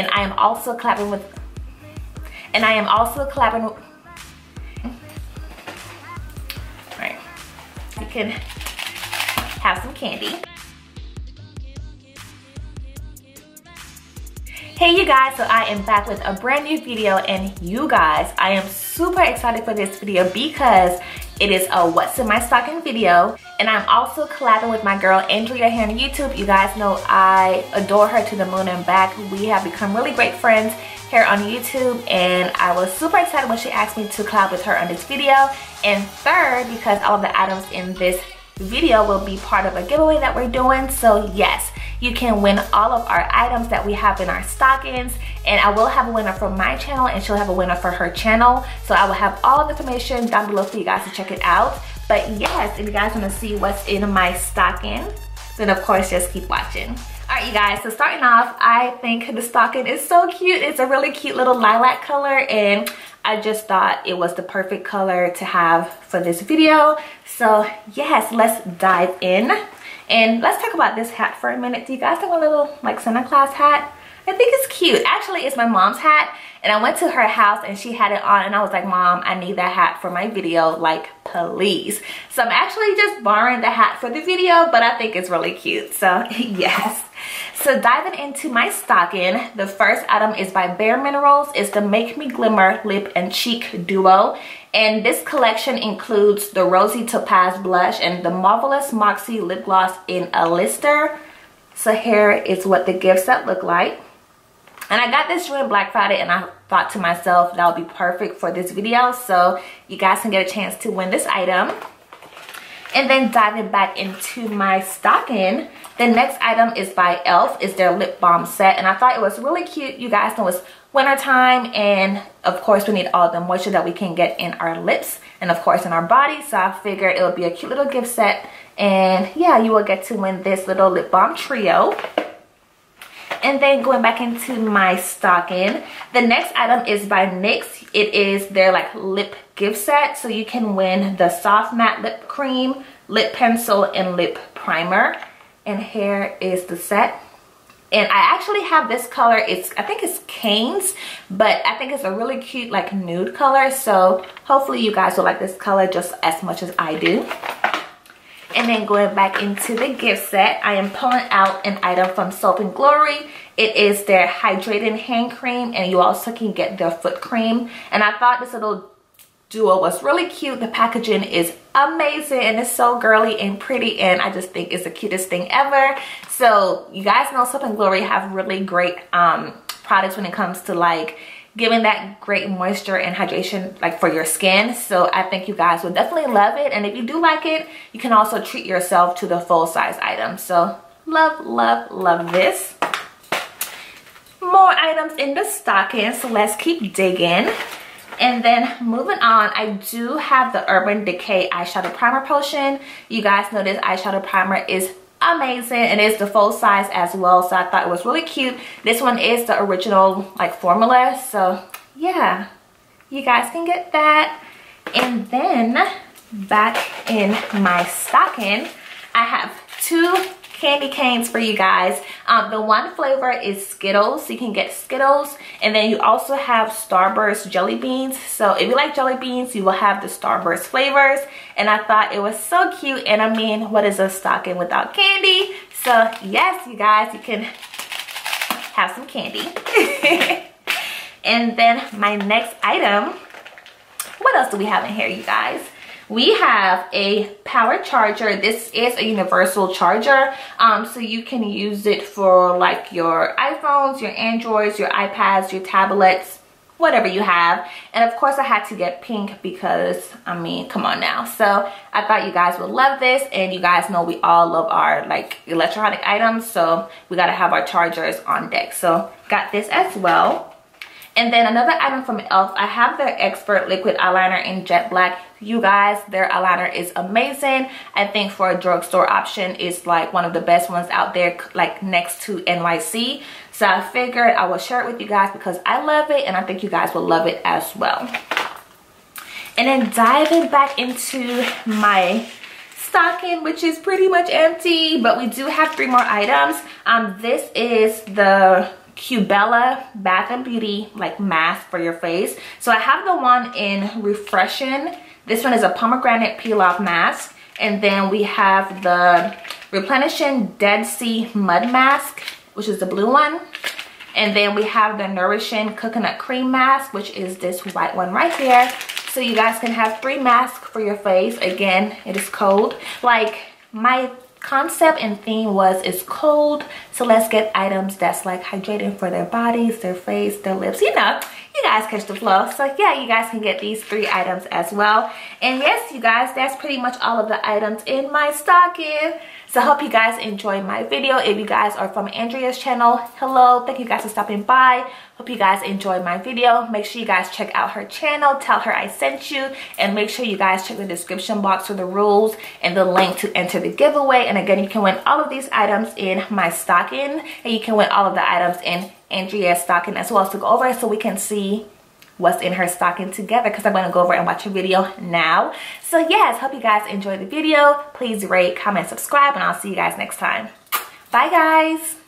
And I am also collabing with Alright, you can have some candy. Hey you guys, so I am back with a brand new video, and you guys, I am super excited for this video because it is a what's in my stocking video, and I'm also collabing with my girl Andrea here on YouTube. You guys know I adore her to the moon and back. We have become really great friends here on YouTube, and I was super excited when she asked me to collab with her on this video. And third, because all of the items in this video will be part of a giveaway that we're doing, so yes, you can win all of our items that we have in our stockings, and I will have a winner from my channel and she'll have a winner for her channel. So I will have all the information down below for you guys to check it out. But yes, if you guys want to see what's in my stocking, then of course just keep watching. Alright you guys, so starting off, I think the stocking is so cute. It's a really cute little lilac color, and I just thought it was the perfect color to have for this video. So yes, let's dive in. And let's talk about this hat for a minute. Do you guys have a little like Santa Claus hat? I think it's cute. Actually, it's my mom's hat, and I went to her house and she had it on, and I was like, Mom, I need that hat for my video, like please. So I'm actually just borrowing the hat for the video, but I think it's really cute, so yes. So diving into my stocking, the first item is by Bare Minerals. It's the Make Me Glimmer Lip and Cheek Duo. And this collection includes the Rosy Topaz blush and the Marvelous Moxie lip gloss in a lister. So here is what the gift set look like. And I got this during Black Friday, and I thought to myself that would be perfect for this video. So you guys can get a chance to win this item. And then diving back into my stocking, the next item is by e.l.f. It's their lip balm set, and I thought it was really cute. You guys know it's winter time, and of course we need all the moisture that we can get in our lips and of course in our body. So I figured it would be a cute little gift set, and yeah, you will get to win this little lip balm trio. And then going back into my stocking, the next item is by NYX. It is their like lip gift set, so you can win the soft matte lip cream, lip pencil, and lip primer. And here is the set. And I actually have this color. It's, I think it's Canes, but I think it's a really cute like nude color. So hopefully you guys will like this color just as much as I do. And then going back into the gift set, I am pulling out an item from Soap & Glory. It is their hydrating hand cream, and you also can get their foot cream. And I thought this little duo was really cute. The packaging is amazing, and it's so girly and pretty, and I just think it's the cutest thing ever. So you guys know Soap & Glory have really great products when it comes to like giving that great moisture and hydration like for your skin. So I think you guys will definitely love it, and if you do like it, you can also treat yourself to the full size item. So love, love, love this. More items in the stocking, so let's keep digging. And then moving on, I do have the Urban Decay eyeshadow primer potion. You guys know this eyeshadow primer is amazing, and it's the full size as well, so I thought it was really cute. This one is the original like formula, so yeah, you guys can get that. And then back in my stocking, I have two candy canes for you guys. The one flavor is Skittles, so you can get Skittles, and then you also have Starburst jelly beans. So if you like jelly beans, you will have the Starburst flavors, and I thought it was so cute. And I mean, what is a stocking without candy? So yes, you guys, you can have some candy. And then my next item, what else do we have in here, you guys? We have a power charger. This is a universal charger, so you can use it for like your iPhones, your Androids, your iPads, your tablets, whatever you have. And of course I had to get pink because, I mean, come on now. So I thought you guys would love this, and you guys know we all love our like electronic items, so we gotta have our chargers on deck. So got this as well. And then another item from e.l.f., I have their Expert Liquid Eyeliner in Jet Black. You guys, their eyeliner is amazing. I think for a drugstore option, it's like one of the best ones out there, like next to NYC. So I figured I will share it with you guys because I love it, and I think you guys will love it as well. And then diving back into my stocking, which is pretty much empty, but we do have three more items. This is the Cubella Bath & Beauty like mask for your face. So I have the one in Refreshin. This one is a pomegranate peel-off mask. And then we have the Replenishing Dead Sea Mud Mask, which is the blue one. And then we have the Nourishing Coconut Cream Mask, which is this white one right here. So you guys can have three masks for your face. Again, it is cold. Like, my concept and theme was, it's cold, so let's get items that's like hydrating for their bodies, their face, their lips, you know. You guys catch the flow. So yeah, you guys can get these three items as well. And yes, you guys, that's pretty much all of the items in my stocking. So I hope you guys enjoy my video. If you guys are from Andrea's channel, hello, thank you guys for stopping by. Hope you guys enjoy my video. Make sure you guys check out her channel, tell her I sent you, and make sure you guys check the description box for the rules and the link to enter the giveaway. And again, you can win all of these items in my stocking, and you can win all of the items in Andrea's stocking as well. So go over so we can see what's in her stocking together, because I'm going to go over and watch her video now. So yes, hope you guys enjoyed the video. Please rate, comment, subscribe, and I'll see you guys next time. Bye guys.